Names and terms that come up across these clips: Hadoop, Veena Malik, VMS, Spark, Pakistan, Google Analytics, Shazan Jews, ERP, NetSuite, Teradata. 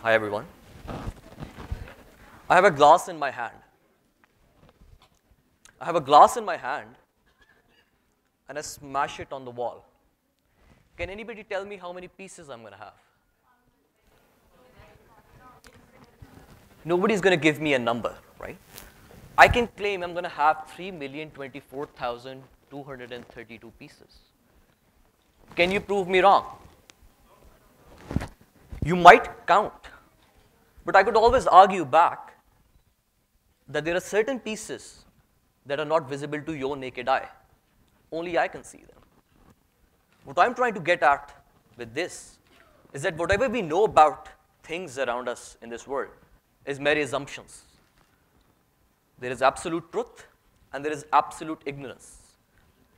Hi, everyone. I have a glass in my hand. I have a glass in my hand, and I smash it on the wall. Can anybody tell me how many pieces I'm going to have? Nobody's going to give me a number, right? I can claim I'm going to have 3,024,232 pieces. Can you prove me wrong? You might count, but I could always argue back that there are certain pieces that are not visible to your naked eye. Only I can see them. What I'm trying to get at with this is that whatever we know about things around us in this world is mere assumptions. There is absolute truth, and there is absolute ignorance.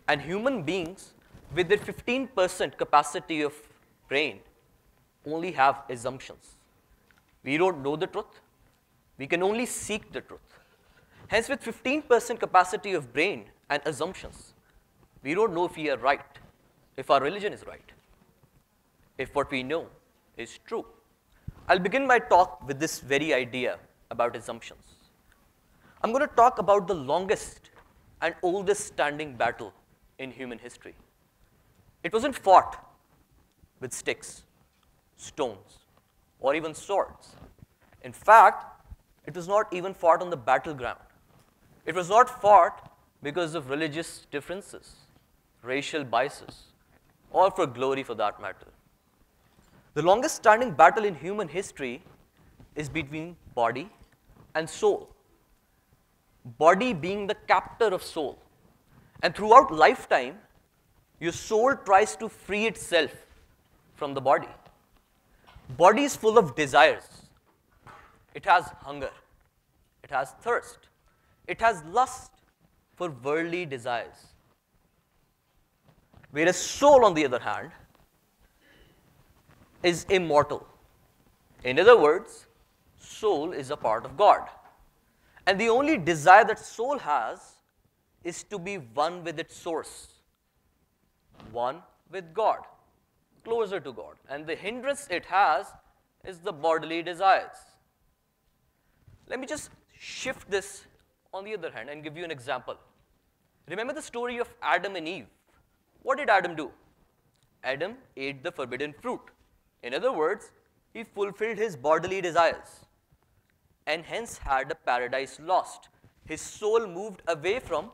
And human beings, with their 15% capacity of brain, only have assumptions. We don't know the truth. We can only seek the truth. Hence, with 15% capacity of brain and assumptions, we don't know if we are right, if our religion is right, if what we know is true. I'll begin my talk with this very idea about assumptions. I'm going to talk about the longest and oldest standing battle in human history. It wasn't fought with sticks, stones, or even swords. In fact, it was not even fought on the battleground. It was not fought because of religious differences, racial biases, or for glory for that matter. The longest standing battle in human history is between body and soul, body being the captor of soul. And throughout lifetime, your soul tries to free itself from the body. Body is full of desires. It has hunger. It has thirst. It has lust for worldly desires. Whereas soul, on the other hand, is immortal. In other words, soul is a part of God. And the only desire that soul has is to be one with its source, one with God, closer to God. And the hindrance it has is the bodily desires. Let me just shift this on the other hand and give you an example. Remember the story of Adam and Eve. What did Adam do? Adam ate the forbidden fruit. In other words, he fulfilled his bodily desires and hence had a paradise lost. His soul moved away from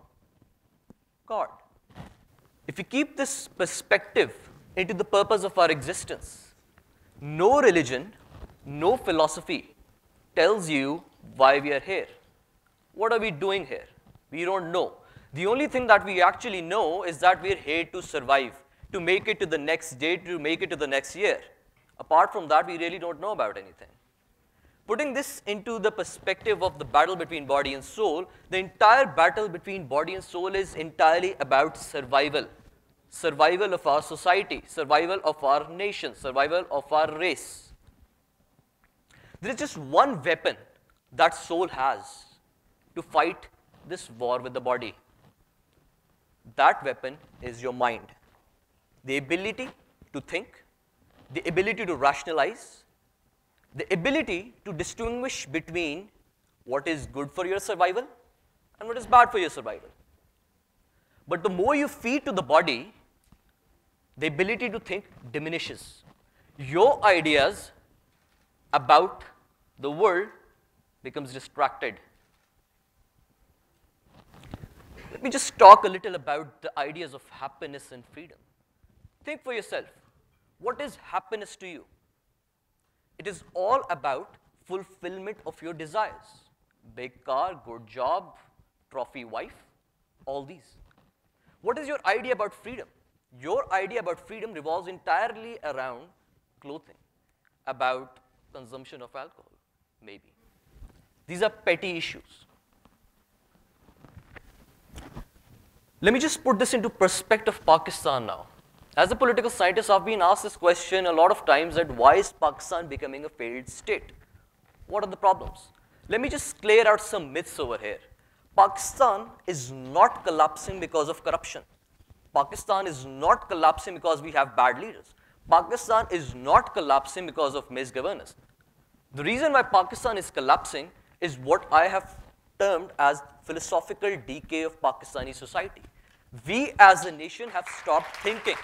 God. If you keep this perspective into the purpose of our existence, no religion, no philosophy tells you why we are here. What are we doing here? We don't know. The only thing that we actually know is that we are here to survive, to make it to the next day, to make it to the next year. Apart from that, we really don't know about anything. Putting this into the perspective of the battle between body and soul, the entire battle between body and soul is entirely about survival. Survival of our society, survival of our nation, survival of our race. There is just one weapon that soul has to fight this war with the body. That weapon is your mind. The ability to think, the ability to rationalize, the ability to distinguish between what is good for your survival and what is bad for your survival. But the more you feed to the body, the ability to think diminishes. Your ideas about the world becomes distracted. Let me just talk a little about the ideas of happiness and freedom. Think for yourself. What is happiness to you? It is all about fulfillment of your desires. Big car, good job, trophy wife, all these. What is your idea about freedom? Your idea about freedom revolves entirely around clothing, about consumption of alcohol, maybe. These are petty issues. Let me just put this into perspective of Pakistan now. As a political scientist, I've been asked this question a lot of times, that why is Pakistan becoming a failed state? What are the problems? Let me just clear out some myths over here. Pakistan is not collapsing because of corruption. Pakistan is not collapsing because we have bad leaders. Pakistan is not collapsing because of misgovernance. The reason why Pakistan is collapsing is what I have termed as philosophical decay of Pakistani society. We as a nation have stopped thinking.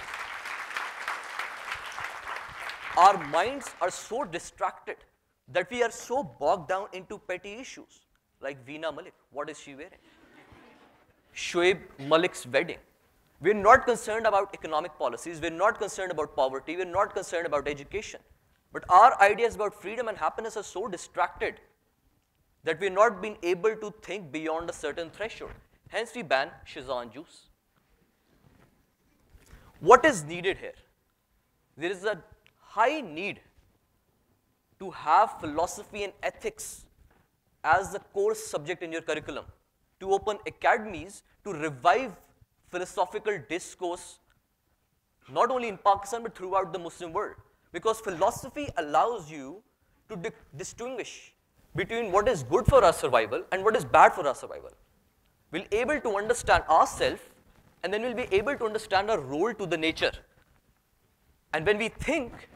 Our minds are so distracted that we are so bogged down into petty issues. Like Veena Malik, what is she wearing? Shoaib Malik's wedding. We're not concerned about economic policies, we're not concerned about poverty, we're not concerned about education. But our ideas about freedom and happiness are so distracted that we're not been able to think beyond a certain threshold. Hence, we ban Shazan Jews. What is needed here? There is a high need to have philosophy and ethics as the core subject in your curriculum, to open academies to revive philosophical discourse, not only in Pakistan, but throughout the Muslim world. Because philosophy allows you to distinguish between what is good for our survival and what is bad for our survival. We'll be able to understand ourselves, and then we'll be able to understand our role to the nature. And when we think,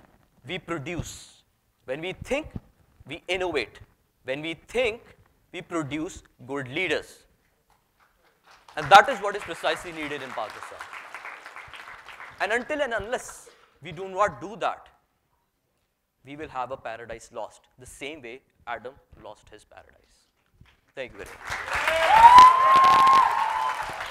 we produce. When we think, we innovate. When we think, we produce good leaders. And that is what is precisely needed in Pakistan. And until and unless we do not do that, we will have a paradise lost, the same way Adam lost his paradise. Thank you very much.